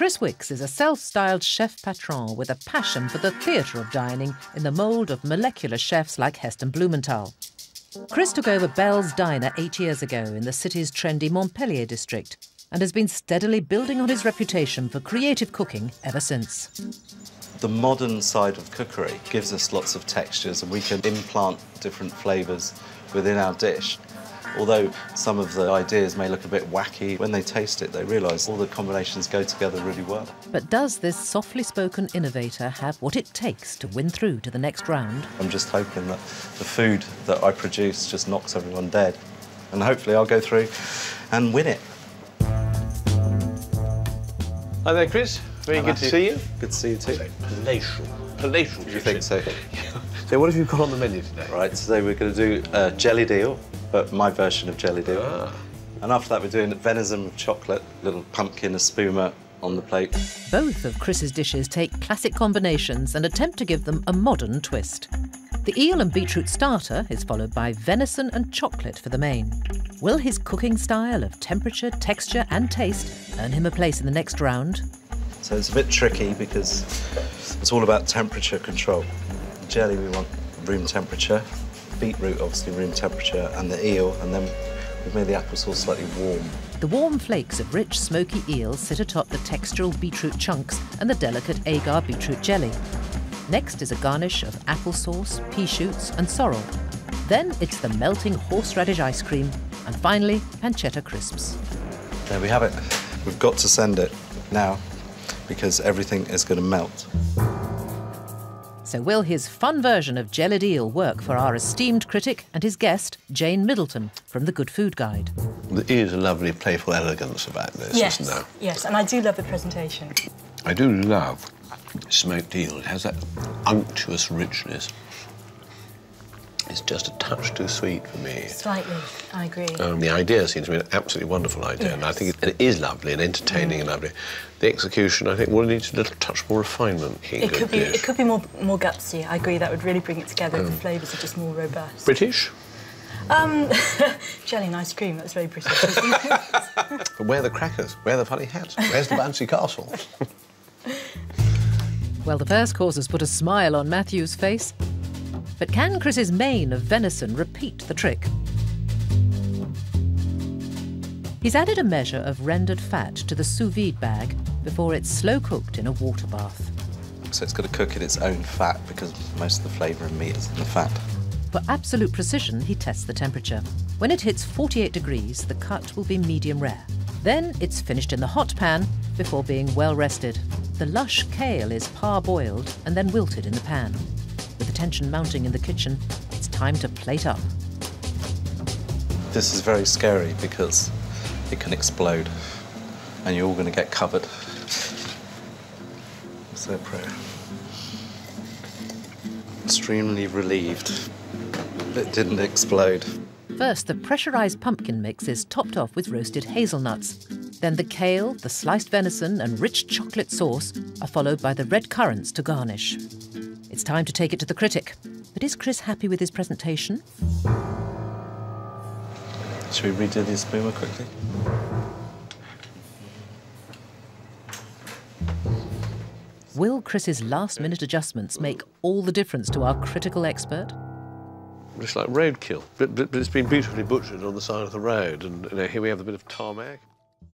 Chris Wicks is a self-styled chef patron with a passion for the theatre of dining in the mould of molecular chefs like Heston Blumenthal. Chris took over Bell's Diner 8 years ago in the city's trendy Montpellier district and has been steadily building on his reputation for creative cooking ever since. The modern side of cookery gives us lots of textures and we can implant different flavours within our dish. Although some of the ideas may look a bit wacky, when they taste it, they realise all the combinations go together really well. But does this softly spoken innovator have what it takes to win through to the next round? I'm just hoping that the food that I produce just knocks everyone dead. And hopefully I'll go through and win it. Hi there, Chris. Very good to see you. Good to see you too. Palatial. Palatial. Do you think so? So what have you got on the menu today? Right, today we're going to do jellied eel, but my version of jellied eel. And after that we're doing venison with chocolate, little pumpkin espuma on the plate. Both of Chris's dishes take classic combinations and attempt to give them a modern twist. The eel and beetroot starter is followed by venison and chocolate for the main. Will his cooking style of temperature, texture and taste earn him a place in the next round? So it's a bit tricky because it's all about temperature control. Jelly we want room temperature, beetroot obviously room temperature and the eel, and then we've made the applesauce slightly warm. The warm flakes of rich smoky eel sit atop the textural beetroot chunks and the delicate agar beetroot jelly. Next is a garnish of applesauce, pea shoots and sorrel. Then it's the melting horseradish ice cream and finally pancetta crisps. There we have it. We've got to send it now because everything is going to melt. So will his fun version of jellied eel work for our esteemed critic and his guest, Jane Middleton, from the Good Food Guide? There is a lovely playful elegance about this, yes, isn't there? Yes, and I do love the presentation. I do love smoked eel. It has that unctuous richness. It's just a touch too sweet for me. Slightly, I agree. The idea seems to be an absolutely wonderful idea, yes. And I think it is lovely and entertaining and lovely. The execution, I think, will need a little touch more refinement. It could be more gutsy. I agree, that would really bring it together. The flavours are just more robust. British? Jelly and ice cream, that's very British. But where are the crackers? Where are the funny hats? Where's the bouncy castle? Well, the first course has put a smile on Matthew's face. But can Chris's main of venison repeat the trick? He's added a measure of rendered fat to the sous vide bag before it's slow-cooked in a water bath. So it's got to cook in its own fat because most of the flavour in meat is in the fat. For absolute precision, he tests the temperature. When it hits 48 degrees, the cut will be medium rare. Then it's finished in the hot pan before being well rested. The lush kale is parboiled and then wilted in the pan. With the tension mounting in the kitchen, it's time to plate up. This is very scary because it can explode and you're all going to get covered. So extremely relieved it didn't explode. First, the pressurised pumpkin mix is topped off with roasted hazelnuts. Then the kale, the sliced venison and rich chocolate sauce are followed by the red currants to garnish. It's time to take it to the critic. But is Chris happy with his presentation? Should we redo the espuma quickly? Will Chris's last-minute adjustments make all the difference to our critical expert? It's like roadkill, but it's been beautifully butchered on the side of the road, and here we have a bit of tarmac.